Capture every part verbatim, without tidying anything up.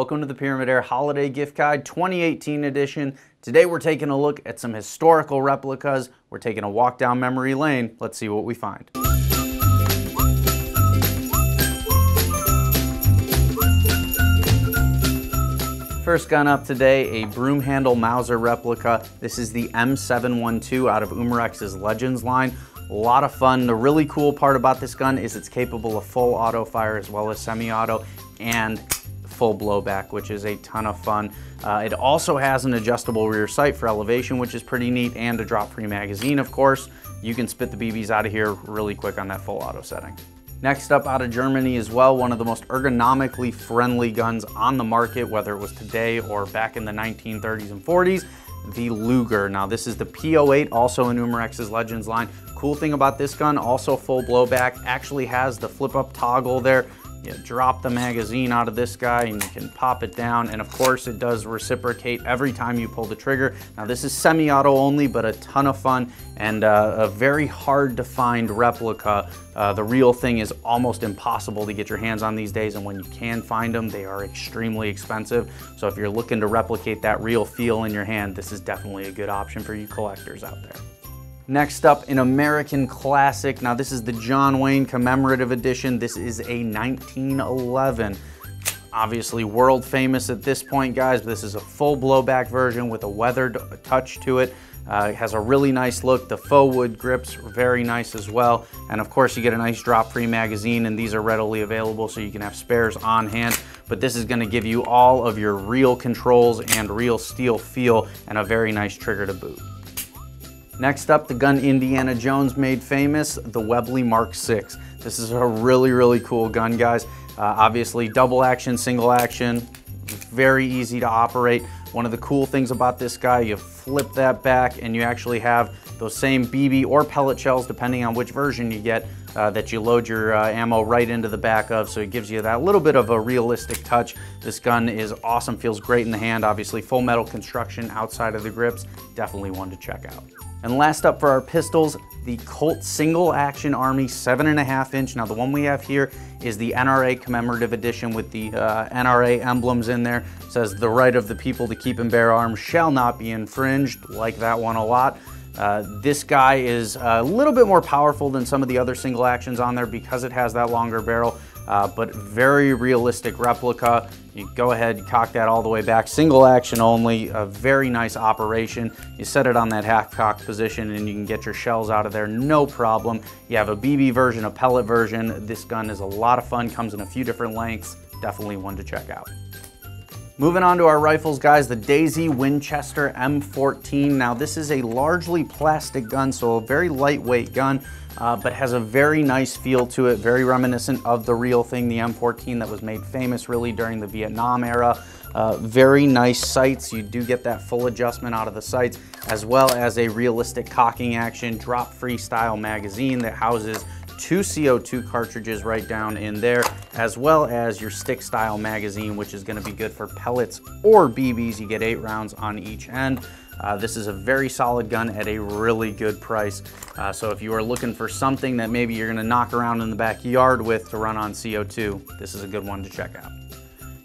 Welcome to the Pyramid Air Holiday Gift Guide twenty eighteen edition. Today we're taking a look at some historical replicas. We're taking a walk down memory lane. Let's see what we find. First gun up today, a broom handle Mauser replica. This is the M seven twelve out of Umarex's Legends line. A lot of fun. The really cool part about this gun is it's capable of full auto fire as well as semi-auto and full blowback, which is a ton of fun. Uh, it also has an adjustable rear sight for elevation, which is pretty neat, and a drop-free magazine, of course. You can spit the B Bs out of here really quick on that full auto setting. Next up out of Germany as well, one of the most ergonomically friendly guns on the market, whether it was today or back in the nineteen thirties and forties, the Luger. Now this is the P oh eight, also in Umarex's Legends line. Cool thing about this gun, also full blowback, actually has the flip-up toggle there. You drop the magazine out of this guy and you can pop it down, and of course it does reciprocate every time you pull the trigger. Now this is semi-auto only, but a ton of fun and uh, a very hard to find replica. Uh, the real thing is almost impossible to get your hands on these days, and when you can find them, they are extremely expensive. So if you're looking to replicate that real feel in your hand, this is definitely a good option for you collectors out there. Next up, an American classic. Now this is the John Wayne commemorative edition. This is a nineteen eleven. Obviously world famous at this point, guys, but this is a full blowback version with a weathered touch to it. Uh, it has a really nice look. The faux wood grips are very nice as well. And of course you get a nice drop-free magazine, and these are readily available so you can have spares on hand. But this is gonna give you all of your real controls and real steel feel, and a very nice trigger to boot. Next up, the gun Indiana Jones made famous, the Webley Mark six. This is a really, really cool gun, guys. Uh, obviously, double action, single action, very easy to operate. One of the cool things about this guy, you flip that back and you actually have those same B B or pellet shells, depending on which version you get, uh, that you load your uh, ammo right into the back of, so it gives you that little bit of a realistic touch. This gun is awesome, feels great in the hand. Obviously, full metal construction outside of the grips, definitely one to check out. And last up for our pistols, the Colt Single Action Army seven and a half inch. Now the one we have here is the N R A commemorative edition with the uh, N R A emblems in there. It says the right of the people to keep and bear arms shall not be infringed. Like that one a lot. Uh, this guy is a little bit more powerful than some of the other single actions on there because it has that longer barrel, uh, but very realistic replica. You go ahead and cock that all the way back. Single action only, a very nice operation. You set it on that half cock position and you can get your shells out of there, no problem. You have a B B version, a pellet version. This gun is a lot of fun, comes in a few different lengths. Definitely one to check out. Moving on to our rifles, guys, the Daisy Winchester M fourteen. Now this is a largely plastic gun, so a very lightweight gun, uh, but has a very nice feel to it, very reminiscent of the real thing, the M fourteen that was made famous really during the Vietnam era. Uh, very nice sights. You do get that full adjustment out of the sights, as well as a realistic cocking action, drop-free style magazine that houses two C O two cartridges right down in there, as well as your stick style magazine, which is gonna be good for pellets or B Bs. You get eight rounds on each end. Uh, this is a very solid gun at a really good price. Uh, so if you are looking for something that maybe you're gonna knock around in the backyard with to run on C O two, this is a good one to check out.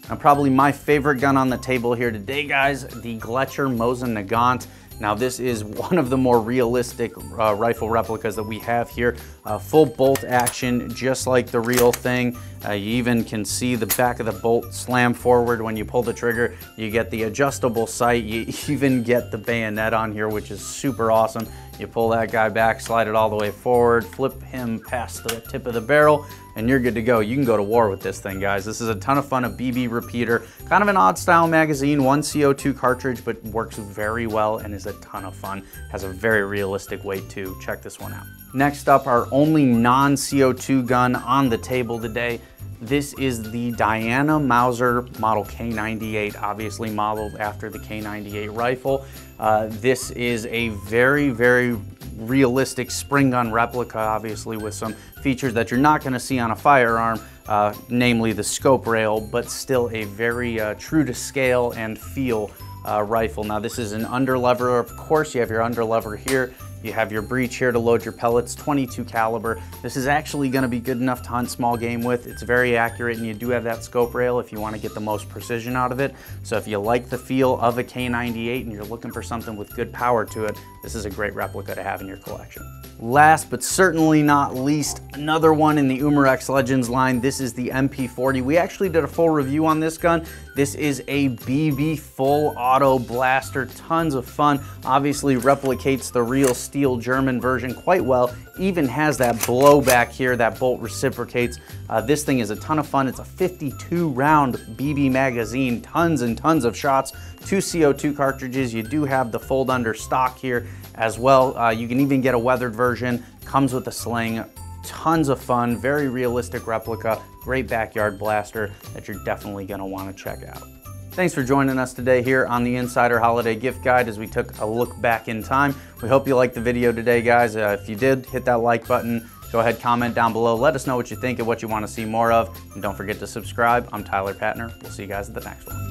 Now probably my favorite gun on the table here today, guys, the Gletcher Mosin Nagant. Now this is one of the more realistic uh, rifle replicas that we have here. Uh, full bolt action, just like the real thing. Uh, you even can see the back of the bolt slam forward when you pull the trigger. You get the adjustable sight. You even get the bayonet on here, which is super awesome. You pull that guy back, slide it all the way forward, flip him past the tip of the barrel, and you're good to go. You can go to war with this thing, guys. This is a ton of fun, a B B repeater, kind of an odd style magazine, one C O two cartridge, but works very well and is a ton of fun. Has a very realistic weight too. Check this one out. Next up, our only non-C O two gun on the table today. This is the Diana Mauser model K ninety-eight, obviously modeled after the K ninety-eight rifle. Uh, this is a very, very realistic spring gun replica, obviously with some features that you're not gonna see on a firearm, uh, namely the scope rail, but still a very uh, true to scale and feel uh, rifle. Now this is an underlever. Of course you have your underlever here. You have your breech here to load your pellets, twenty-two caliber. This is actually going to be good enough to hunt small game with. It's very accurate, and you do have that scope rail if you want to get the most precision out of it. So if you like the feel of a K ninety-eight and you're looking for something with good power to it, this is a great replica to have in your collection. Last but certainly not least, another one in the Umarex Legends line. This is the M P forty. We actually did a full review on this gun. This is a B B full auto blaster, tons of fun. Obviously replicates the real steel German version quite well. Even has that blowback here, that bolt reciprocates. Uh, this thing is a ton of fun. It's a fifty-two round B B magazine, tons and tons of shots, two C O two cartridges. You do have the fold under stock here as well. Uh, you can even get a weathered version, comes with a sling. Tons of fun, very realistic replica, great backyard blaster that you're definitely going to want to check out. Thanks for joining us today here on the Insider Holiday Gift Guide as we took a look back in time. We hope you liked the video today, guys. Uh, if you did, hit that like button. Go ahead, comment down below. Let us know what you think and what you want to see more of. And don't forget to subscribe. I'm Tyler Patner. We'll see you guys at the next one.